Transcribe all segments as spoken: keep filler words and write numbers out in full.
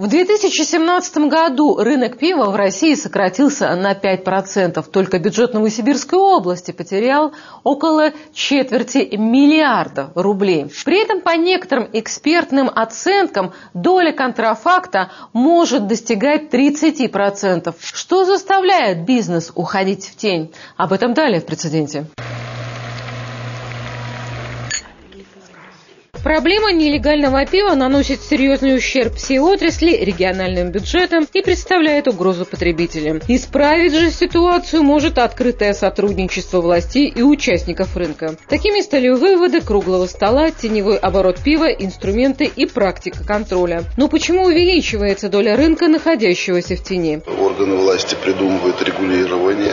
В две тысячи семнадцатом году рынок пива в России сократился на пять процентов. Только бюджет Новосибирской области потерял около четверти миллиарда рублей. При этом, по некоторым экспертным оценкам, доля контрафакта может достигать тридцати процентов, что заставляет бизнес уходить в тень. Об этом далее в прецеденте. Проблема нелегального пива наносит серьезный ущерб всей отрасли, региональным бюджетам и представляет угрозу потребителям. Исправить же ситуацию может открытое сотрудничество властей и участников рынка. Такими стали выводы круглого стола, теневой оборот пива, инструменты и практика контроля. Но почему увеличивается доля рынка, находящегося в тени? Органы власти придумывают регулирование.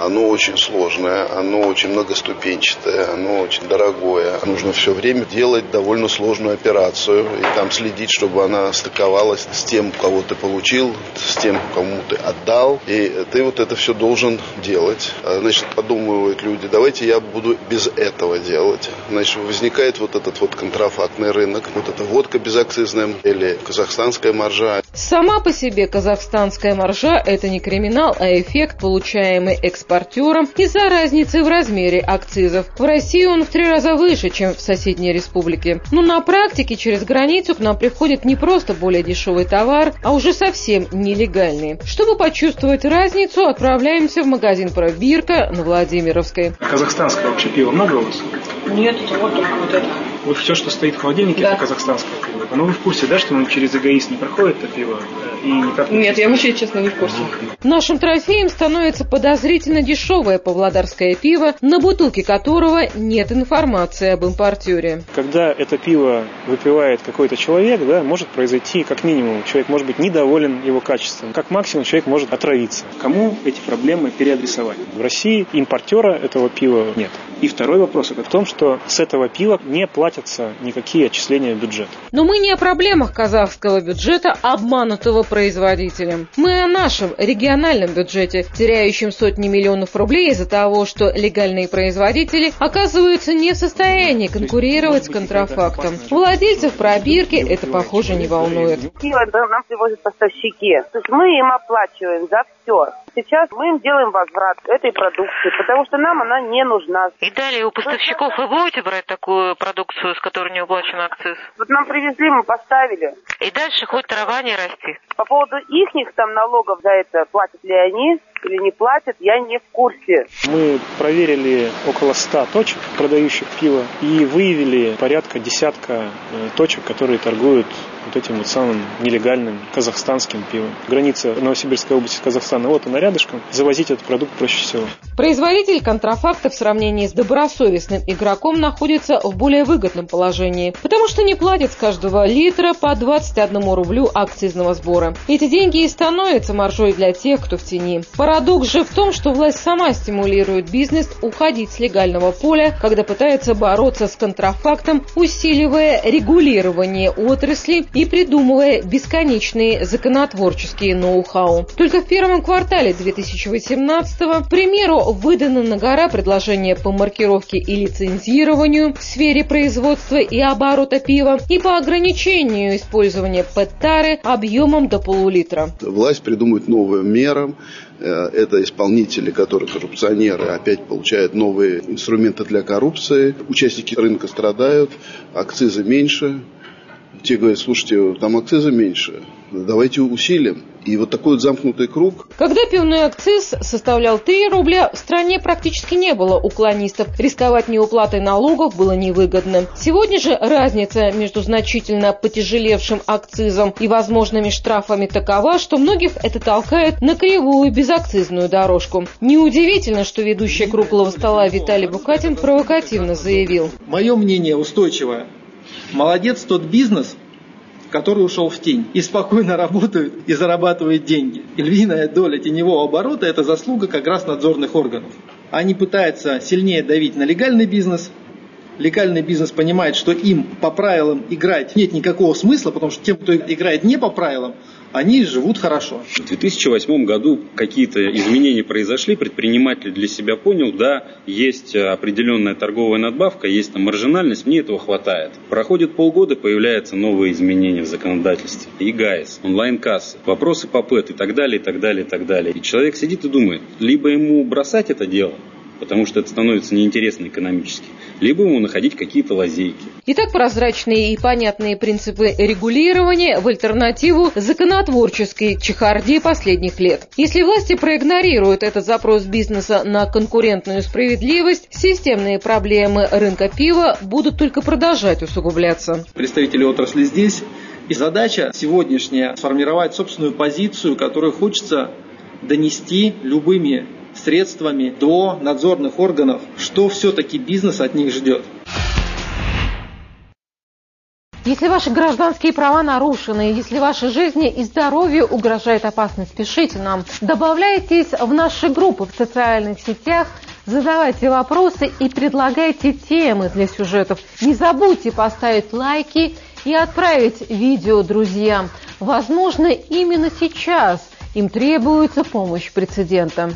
Оно очень сложное, оно очень многоступенчатое, оно очень дорогое. Нужно все время делать довольно сложную операцию и там следить, чтобы она стыковалась с тем, кого ты получил, с тем, кому ты отдал. И ты вот это все должен делать. Значит, подумывают люди, давайте я буду без этого делать. Значит, возникает вот этот вот контрафактный рынок, вот эта водка безакцизная или казахстанская маржа. Сама по себе казахстанская маржа – это не криминал, а эффект, получаемый экспортом. Из-за разницы в размере акцизов. В России он в три раза выше, чем в соседней республике. Но на практике через границу к нам приходит не просто более дешевый товар, а уже совсем нелегальный. Чтобы почувствовать разницу, отправляемся в магазин «Провирка» на Владимировской. Казахстанское вообще пиво много у вас? Нет, это вот только вот это. Вот все, что стоит в холодильнике, да. Это казахстанское пиво. Но вы в курсе, да, что он через ЕГАИС не проходит это пиво? И не проходит? Нет, я вообще, честно, не в курсе. Нашим трофеем становится подозрительно дешевое павлодарское пиво, на бутылке которого нет информации об импортере. Когда это пиво выпивает какой-то человек, да, может произойти как минимум. Человек может быть недоволен его качеством. Как максимум человек может отравиться. Кому эти проблемы переадресовать? В России импортера этого пива нет. И второй вопрос это в том, что с этого пива не платятся никакие отчисления в бюджет. Но мы не о проблемах казахского бюджета, обманутого производителем. Мы о нашем региональном бюджете, теряющем сотни миллионов рублей из-за того, что легальные производители оказываются не в состоянии конкурировать с контрафактом. Владельцев пробирки это, похоже, не волнует. Пиво нам привозят поставщики. То есть мы им оплачиваем за все. Сейчас мы им делаем возврат этой продукции, потому что нам она не нужна. И далее у поставщиков вы будете брать такую продукцию, с которой не уплачен акциз? Вот нам привезли, мы поставили. И дальше хоть трава не расти. По поводу ихних там налогов за это, платят ли они или не платят, я не в курсе. Мы проверили около ста точек, продающих пиво, и выявили порядка десятка точек, которые торгуют вот этим вот самым нелегальным казахстанским пивом. Граница Новосибирской области Казахстана, вот она рядышком. Завозить этот продукт проще всего. Производитель контрафакта в сравнении с добросовестным игроком находится в более выгодном положении, потому что не платит с каждого литра по двадцать одному рублю акцизного сбора. Эти деньги и становятся маржой для тех, кто в тени. Парадокс же в том, что власть сама стимулирует бизнес уходить с легального поля, когда пытается бороться с контрафактом, усиливая регулирование отрасли и придумывая бесконечные законотворческие ноу-хау. Только в первом квартале две тысячи восемнадцатого, к примеру, выдано на гора предложения по маркировке и лицензированию в сфере производства и оборота пива и по ограничению использования ПЭТ-тары объемом до полулитра. Власть придумывает новую меру. Это исполнители, которые коррупционеры, опять получают новые инструменты для коррупции. Участники рынка страдают, акцизы меньше. Те говорят, слушайте, там акциза меньше, давайте усилим. И вот такой вот замкнутый круг. Когда пивной акциз составлял три рубля, в стране практически не было уклонистов. Рисковать неуплатой налогов было невыгодно. Сегодня же разница между значительно потяжелевшим акцизом и возможными штрафами такова, что многих это толкает на кривую безакцизную дорожку. Неудивительно, что ведущий круглого стола Виталий Букатин провокативно заявил. Мое мнение устойчивое. Молодец тот бизнес, который ушел в тень и спокойно работает и зарабатывает деньги. И львиная доля теневого оборота – это заслуга как раз надзорных органов. Они пытаются сильнее давить на легальный бизнес, легальный бизнес понимает, что им по правилам играть нет никакого смысла, потому что тем, кто играет не по правилам, они живут хорошо. В две тысячи восьмом году какие-то изменения произошли, предприниматель для себя понял, да, есть определенная торговая надбавка, есть там маржинальность, мне этого хватает. Проходит полгода, появляются новые изменения в законодательстве. ЕГАИС, онлайн-кассы, вопросы по ПЭТ и так далее, и так далее, и так далее. И человек сидит и думает, либо ему бросать это дело, потому что это становится неинтересно экономически, либо ему находить какие-то лазейки. Итак, прозрачные и понятные принципы регулирования в альтернативу законотворческой чехарде последних лет. Если власти проигнорируют этот запрос бизнеса на конкурентную справедливость, системные проблемы рынка пива будут только продолжать усугубляться. Представители отрасли здесь, и задача сегодняшняя – сформировать собственную позицию, которую хочется донести любыми средствами до надзорных органов, что все-таки бизнес от них ждет. Если ваши гражданские права нарушены, если вашей жизни и здоровью угрожает опасность, пишите нам. Добавляйтесь в наши группы в социальных сетях, задавайте вопросы и предлагайте темы для сюжетов. Не забудьте поставить лайки и отправить видео друзьям. Возможно, именно сейчас им требуется помощь прецедента.